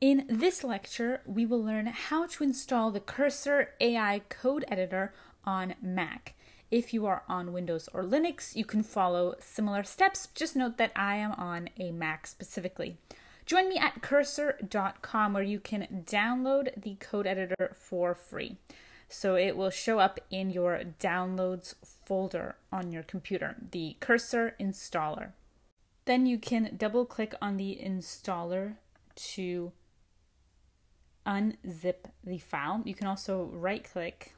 In this lecture, we will learn how to install the Cursor AI code editor on Mac. If you are on Windows or Linux, you can follow similar steps. Just note that I am on a Mac specifically. Join me at cursor.com where you can download the code editor for free. So it will show up in your downloads folder on your computer, the Cursor installer. Then you can double click on the installer to unzip the file. You can also right click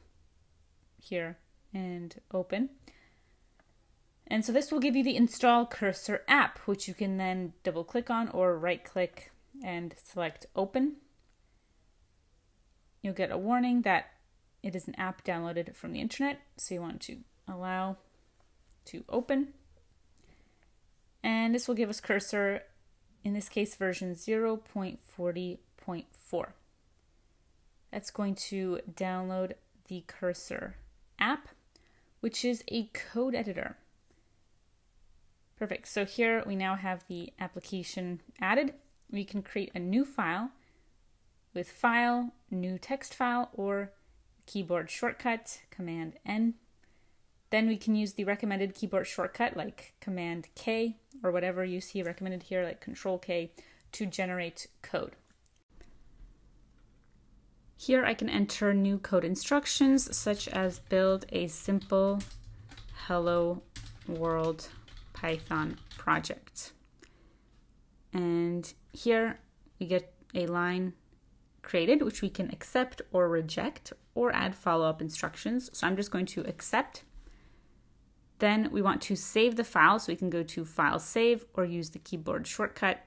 here and open. And so this will give you the install Cursor app, which you can then double click on or right click and select open. You'll get a warning that it is an app downloaded from the internet. So you want to allow to open. And this will give us Cursor, in this case, version 0.40.4. That's going to download the Cursor app, which is a code editor. Perfect. So here we now have the application added. We can create a new file with file, new text file, or keyboard shortcut, Command N. Then we can use the recommended keyboard shortcut like Command K or whatever you see recommended here like Control K to generate code. Here I can enter new code instructions such as build a simple Hello World Python project. And here we get a line created, which we can accept or reject or add follow-up instructions. So I'm just going to accept. Then we want to save the file, so we can go to File Save or use the keyboard shortcut.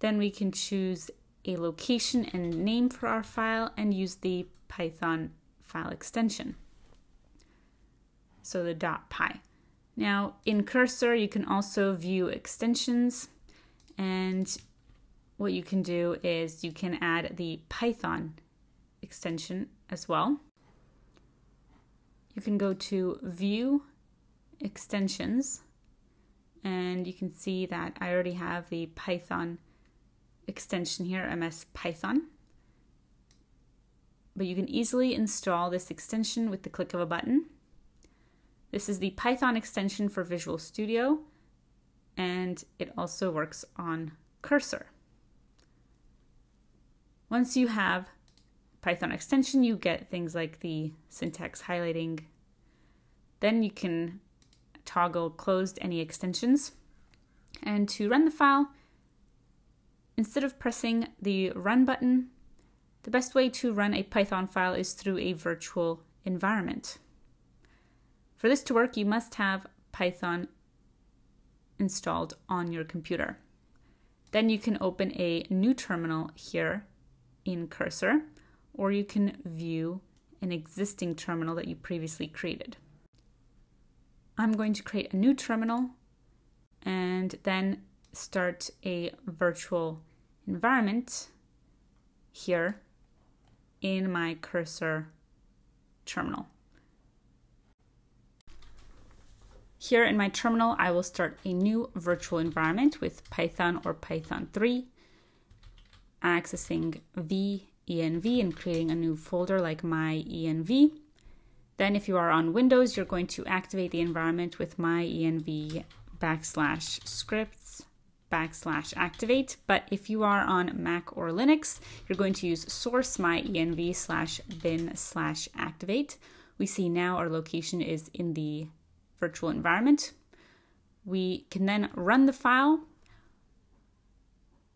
Then we can choose a location and name for our file and use the Python file extension, so the .py. Now in Cursor, you can also view extensions, and what you can do is you can add the Python extension as well. You can go to View Extensions, and you can see that I already have the Python extension here, MS Python. But you can easily install this extension with the click of a button. This is the Python extension for Visual Studio, and it also works on Cursor. Once you have Python extension, you get things like the syntax highlighting. Then you can toggle closed any extensions. And to run the file, instead of pressing the run button, the best way to run a Python file is through a virtual environment. For this to work, you must have Python installed on your computer. Then you can open a new terminal here in Cursor, or you can view an existing terminal that you previously created. I'm going to create a new terminal and then start a virtual environment here in my Cursor terminal. Here in my terminal, I will start a new virtual environment with Python or Python 3, accessing venv and creating a new folder like myenv. Then if you are on Windows, you're going to activate the environment with myenv /scripts/activate. But if you are on Mac or Linux, you're going to use source myenv /bin/activate. We see now our location is in the virtual environment. We can then run the file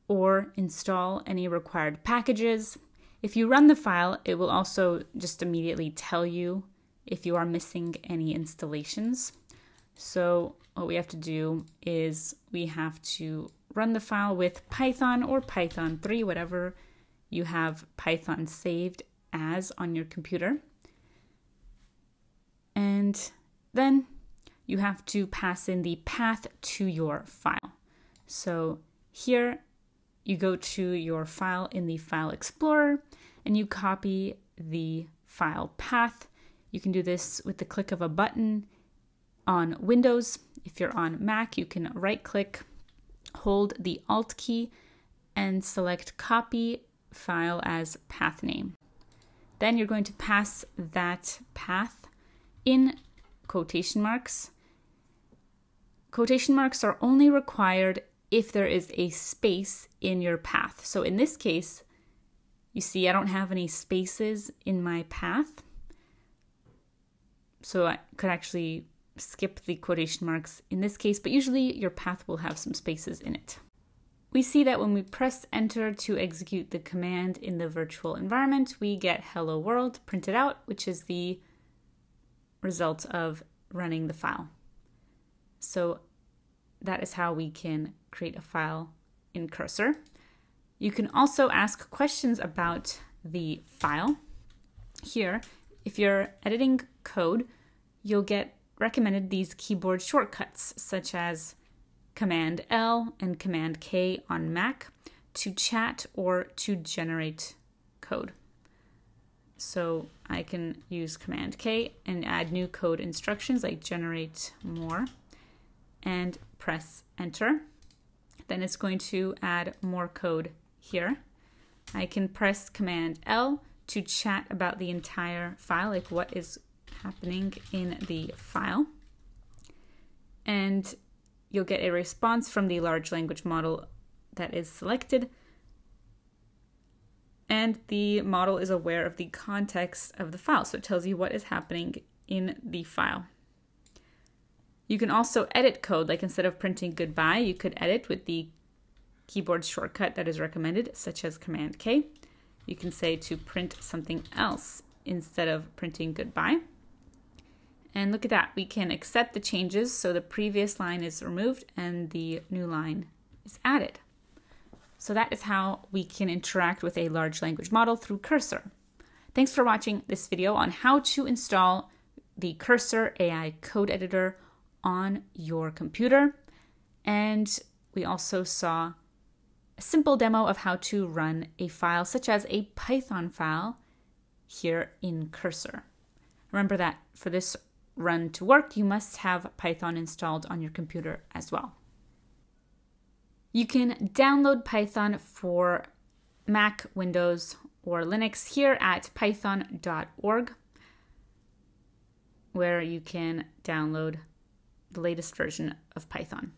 or install any required packages. If you run the file, it will also just immediately tell you if you are missing any installations. So what we have to do is we have to run the file with Python or Python 3, whatever you have Python saved as on your computer. And then you have to pass in the path to your file. So here you go to your file in the File Explorer and you copy the file path. You can do this with the click of a button on Windows. If you're on Mac, you can right click, hold the Alt key, and select Copy file as path name. Then you're going to pass that path in quotation marks. Quotation marks are only required if there is a space in your path. So in this case, you see I don't have any spaces in my path. So I could actually skip the quotation marks in this case, but usually your path will have some spaces in it. We see that when we press enter to execute the command in the virtual environment, we get hello world printed out, which is the result of running the file. So that is how we can create a file in Cursor. You can also ask questions about the file. Here, if you're editing code, you'll get recommended these keyboard shortcuts such as Command L and Command K on Mac to chat or to generate code. So I can use Command K and add new code instructions like generate more and press enter. Then it's going to add more code here. I can press Command L to chat about the entire file, like what is happening in the file. And you'll get a response from the large language model that is selected. And the model is aware of the context of the file, so it tells you what is happening in the file. You can also edit code, like instead of printing goodbye, you could edit with the keyboard shortcut that is recommended, such as Command K. You can say to print something else instead of printing goodbye. And look at that, we can accept the changes, so the previous line is removed and the new line is added. So that is how we can interact with a large language model through Cursor. Thanks for watching this video on how to install the Cursor AI code editor on your computer. And we also saw a simple demo of how to run a file such as a Python file here in Cursor. Remember that for this run to work, you must have Python installed on your computer as well. You can download Python for Mac, Windows, or Linux here at python.org, where you can download the latest version of Python.